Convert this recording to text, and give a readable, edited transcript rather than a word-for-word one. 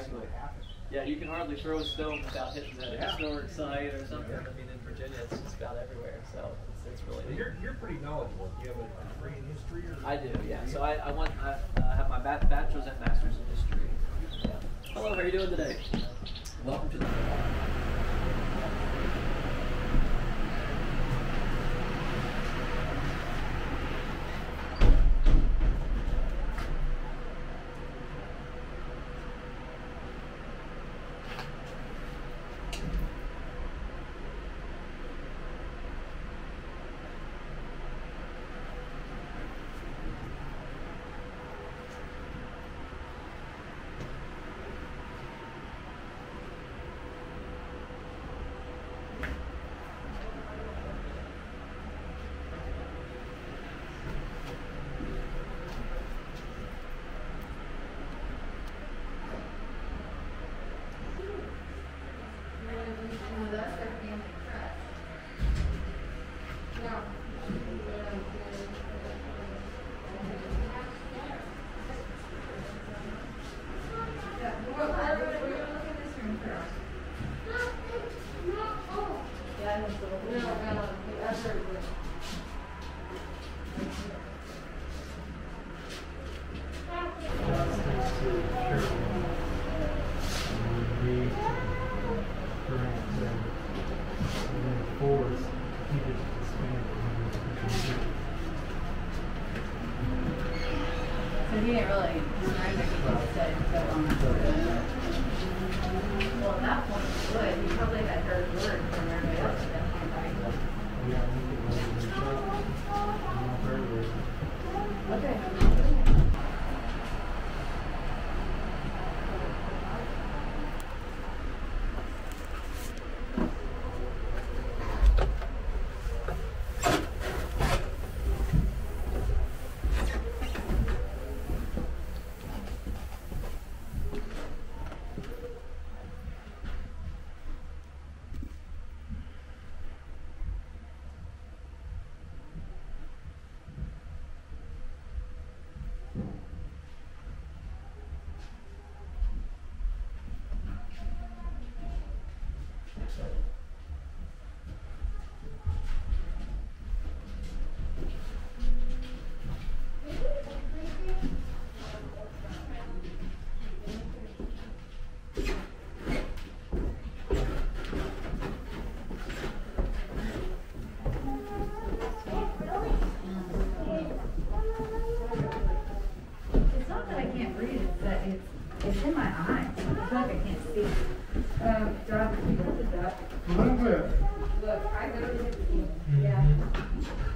Exactly. Yeah, you can hardly throw a stone without hitting the historic site or something. I mean, in Virginia, it's just about everywhere. So it's really. So you're pretty knowledgeable. Do you have a degree in history? Or I do. Yeah. So I have my bachelor's and master's in history. Yeah. Hello. How are you doing today? Welcome to the. Look, I go to the team. Yeah.